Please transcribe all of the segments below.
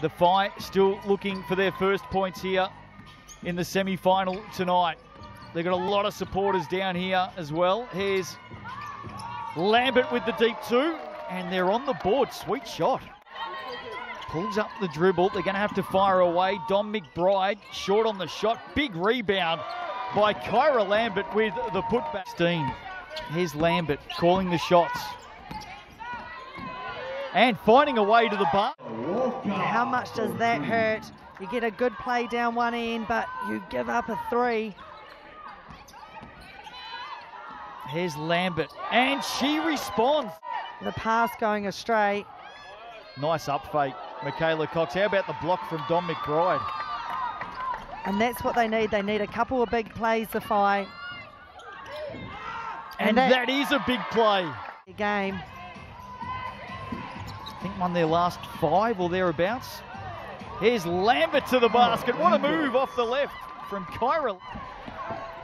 The Phi still looking for their first points here in the semi-final tonight. They've got a lot of supporters down here as well. Here's Lambert with the deep two, and they're on the board. Sweet shot. Pulls up the dribble. They're going to have to fire away. Dom McBride short on the shot. Big rebound by Kyra Lambert with the putback. Here's Lambert calling the shots and finding a way to the bar. How much does that hurt? You get a good play down one end, but you give up a three. Here's Lambert, and she responds. The pass going astray. Nice up fake, Michaela Cox. How about the block from Dom McBride? And that's what they need. They need a couple of big plays, the Phi. And that is a big play. Game. I think won their last five or thereabouts. Here's Lambert to the basket. What a move off the left from Kyra.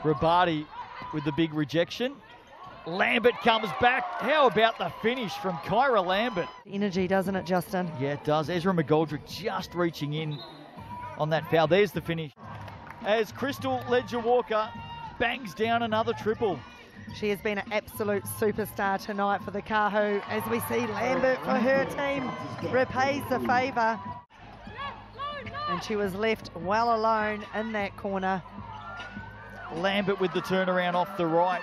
Rabardi with the big rejection. Lambert comes back. How about the finish from Kyra Lambert? Energy, doesn't it, Justin? Yeah, it does. Ezra McGoldrick just reaching in on that foul. There's the finish. As Crystal Ledger-Walker bangs down another triple. She has been an absolute superstar tonight for the Kahu. As we see, Lambert for her team repays the favour. And she was left well alone in that corner. Lambert with the turnaround off the right.